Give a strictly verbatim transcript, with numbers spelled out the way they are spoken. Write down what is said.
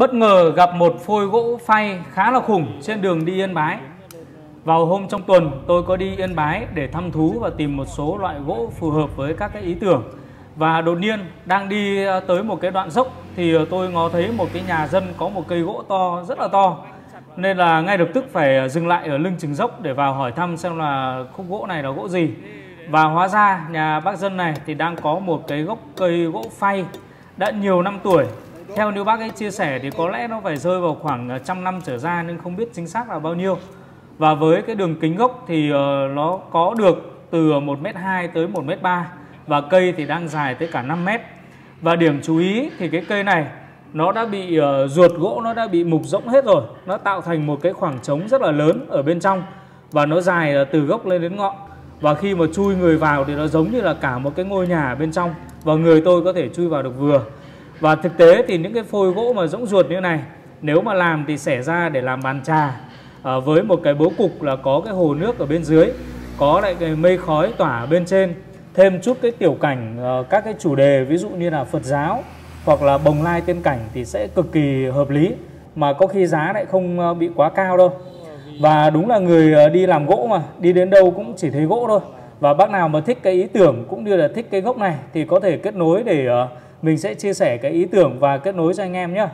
bất ngờ gặp một phôi gỗ phay khá là khủng trên đường đi Yên Bái. Vào hôm trong tuần, tôi có đi Yên Bái để thăm thú và tìm một số loại gỗ phù hợp với các cái ý tưởng. Và đột nhiên, đang đi tới một cái đoạn dốc thì tôi ngó thấy một cái nhà dân có một cây gỗ to, rất là to. Nên là ngay lập tức phải dừng lại ở lưng chừng dốc để vào hỏi thăm xem là khúc gỗ này là gỗ gì. Và hóa ra nhà bác dân này thì đang có một cái gốc cây gỗ phay đã nhiều năm tuổi. Theo như bác ấy chia sẻ thì có lẽ nó phải rơi vào khoảng trăm năm trở ra, nhưng không biết chính xác là bao nhiêu. Và với cái đường kính gốc thì nó có được từ một mét hai tới một mét ba, và cây thì đang dài tới cả năm mét. Và điểm chú ý thì cái cây này nó đã bị ruột gỗ, nó đã bị mục rỗng hết rồi. Nó tạo thành một cái khoảng trống rất là lớn ở bên trong, và nó dài từ gốc lên đến ngọn. Và khi mà chui người vào thì nó giống như là cả một cái ngôi nhà ở bên trong, và người tôi có thể chui vào được vừa. Và thực tế thì những cái phôi gỗ mà rỗng ruột như này, nếu mà làm thì xẻ ra để làm bàn trà, à, với một cái bố cục là có cái hồ nước ở bên dưới, có lại cái mây khói tỏa bên trên, thêm chút cái tiểu cảnh, à, các cái chủ đề ví dụ như là Phật giáo hoặc là Bồng Lai Tiên Cảnh thì sẽ cực kỳ hợp lý, mà có khi giá lại không bị quá cao đâu. Và đúng là người đi làm gỗ mà, đi đến đâu cũng chỉ thấy gỗ thôi. Và bác nào mà thích cái ý tưởng cũng như là thích cái gốc này thì có thể kết nối để mình sẽ chia sẻ cái ý tưởng và kết nối cho anh em nhé.